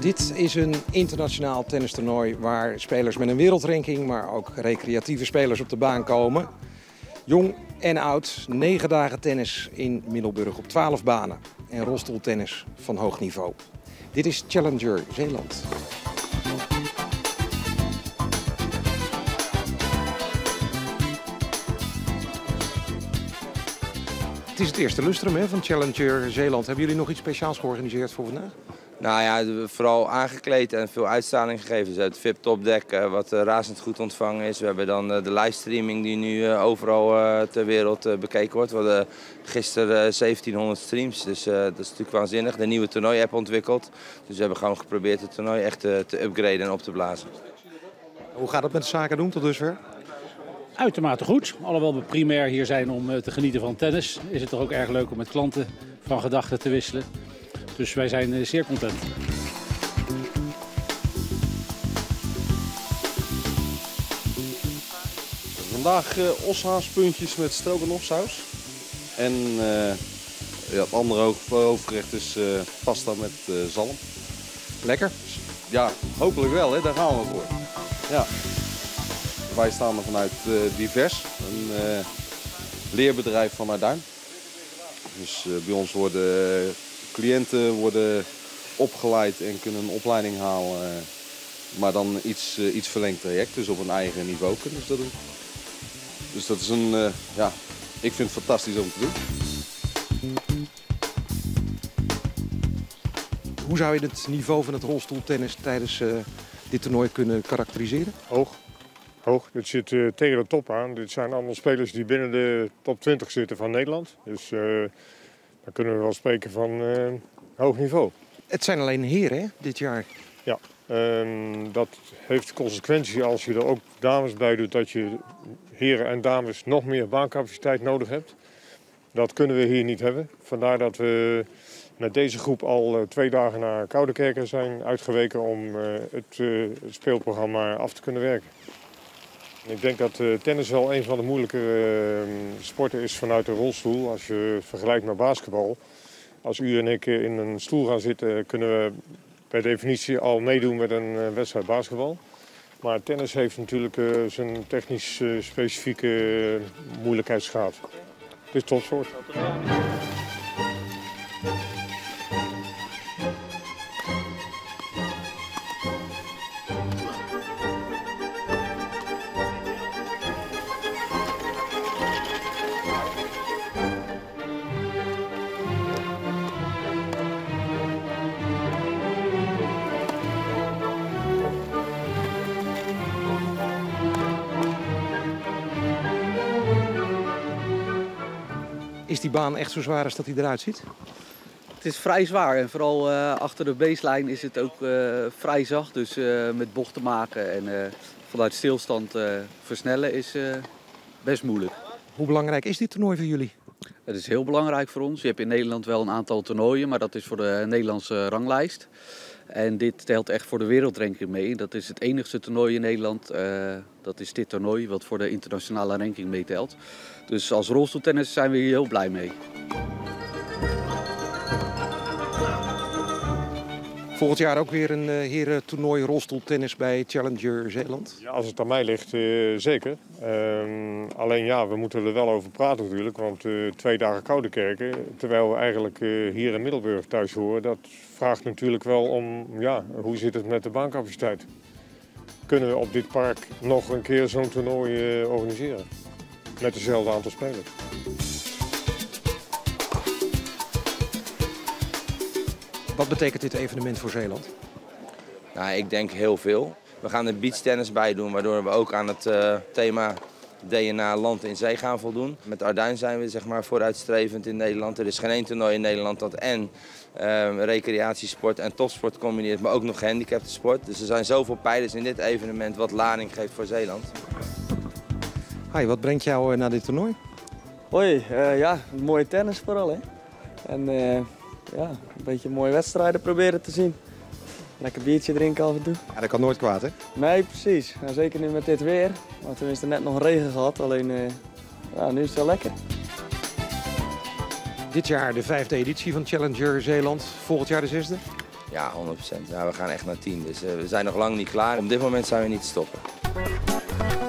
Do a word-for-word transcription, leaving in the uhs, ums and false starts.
Dit is een internationaal tennistoernooi waar spelers met een wereldranking, maar ook recreatieve spelers op de baan komen. Jong en oud, negen dagen tennis in Middelburg op twaalf banen en rolstoeltennis van hoog niveau. Dit is Challenger Zeeland. Het is het eerste lustrum hè, van Challenger Zeeland. Hebben jullie nog iets speciaals georganiseerd voor vandaag? Nou ja, vooral aangekleed en veel uitstraling gegeven. Dus het V I P-topdek, wat razend goed ontvangen is. We hebben dan de livestreaming die nu overal ter wereld bekeken wordt. We hadden gisteren zeventienhonderd streams, dus dat is natuurlijk waanzinnig. De nieuwe toernooi-app ontwikkeld. Dus we hebben gewoon geprobeerd het toernooi echt te upgraden en op te blazen. Hoe gaat het met de zaken doen tot dusver? Uitermate goed. Alhoewel we primair hier zijn om te genieten van tennis, is het toch ook erg leuk om met klanten van gedachten te wisselen. Dus wij zijn zeer content. Vandaag uh, oshaaspuntjes met stroganofsaus. En uh, ja, het andere hoofdgerecht is uh, pasta met uh, zalm. Lekker? Ja, hopelijk wel, hè? Daar gaan we voor. Ja. Wij staan er vanuit uh, Divers, een uh, leerbedrijf van Arduin. Dus uh, bij ons worden Uh, Cliënten worden opgeleid en kunnen een opleiding halen, maar dan iets, iets verlengd traject, dus op een eigen niveau kunnen ze dat doen. Dus dat is een, uh, ja, ik vind het fantastisch om te doen. Hoe zou je het niveau van het rolstoeltennis tijdens uh, dit toernooi kunnen karakteriseren? Hoog. Hoog. Dit zit uh, tegen de top aan. Dit zijn allemaal spelers die binnen de top twintig zitten van Nederland. Dus, uh, dan kunnen we wel spreken van uh, hoog niveau. Het zijn alleen heren, hè, dit jaar? Ja, um, dat heeft consequentie als je er ook dames bij doet, dat je heren en dames nog meer baancapaciteit nodig hebt. Dat kunnen we hier niet hebben. Vandaar dat we met deze groep al twee dagen naar Koudekerke zijn uitgeweken om uh, het, uh, het speelprogramma af te kunnen werken. Ik denk dat uh, tennis wel een van de moeilijkere uh, sporten is vanuit de rolstoel. Als je vergelijkt met basketbal. Als u en ik in een stoel gaan zitten, kunnen we per definitie al meedoen met een uh, wedstrijd basketbal. Maar tennis heeft natuurlijk uh, zijn technisch uh, specifieke uh, moeilijkheidsgraad. Het is topsoort. Is die baan echt zo zwaar als dat hij eruit ziet? Het is vrij zwaar en vooral uh, achter de baseline is het ook uh, vrij zacht. Dus uh, met bochten maken en uh, vanuit stilstand uh, versnellen is uh, best moeilijk. Hoe belangrijk is dit toernooi voor jullie? Het is heel belangrijk voor ons. Je hebt in Nederland wel een aantal toernooien, maar dat is voor de Nederlandse ranglijst. En dit telt echt voor de wereldranking mee. Dat is het enigste toernooi in Nederland. Uh, dat is dit toernooi wat voor de internationale ranking meetelt. Dus als rolstoeltennis zijn we hier heel blij mee. Volgend jaar ook weer een uh, heren toernooi rolstoeltennis bij Challenger Zeeland? Ja, als het aan mij ligt, uh, zeker. Uh, alleen ja, we moeten er wel over praten natuurlijk. Want uh, twee dagen Koudekerke, terwijl we eigenlijk uh, hier in Middelburg thuis horen, dat vraagt natuurlijk wel om, ja, hoe zit het met de baancapaciteit? Kunnen we op dit park nog een keer zo'n toernooi uh, organiseren? Met dezelfde aantal spelers. Wat betekent dit evenement voor Zeeland? Nou, ik denk heel veel. We gaan er beachtennis bij doen, waardoor we ook aan het uh, thema D N A land in zee gaan voldoen. Met Arduin zijn we zeg maar vooruitstrevend in Nederland. Er is geen één toernooi in Nederland dat en eh, recreatiesport en topsport combineert, maar ook nog gehandicapte sport. Dus er zijn zoveel pijlers in dit evenement wat lading geeft voor Zeeland. Hi, wat brengt jou naar dit toernooi? Hoi, uh, ja, mooie tennis vooral, hè. En uh, ja, een beetje mooie wedstrijden proberen te zien. Lekker biertje drinken af en toe. Ja, dat kan nooit kwaad, hè? Nee, precies. Nou, zeker nu met dit weer. Maar tenminste net nog regen gehad, alleen uh, ja, nu is het wel lekker. Dit jaar de vijfde editie van Challenger Zeeland, volgend jaar de zesde? Ja, honderd procent. Ja, we gaan echt naar tien, dus uh, we zijn nog lang niet klaar. Op dit moment zijn we niet te stoppen.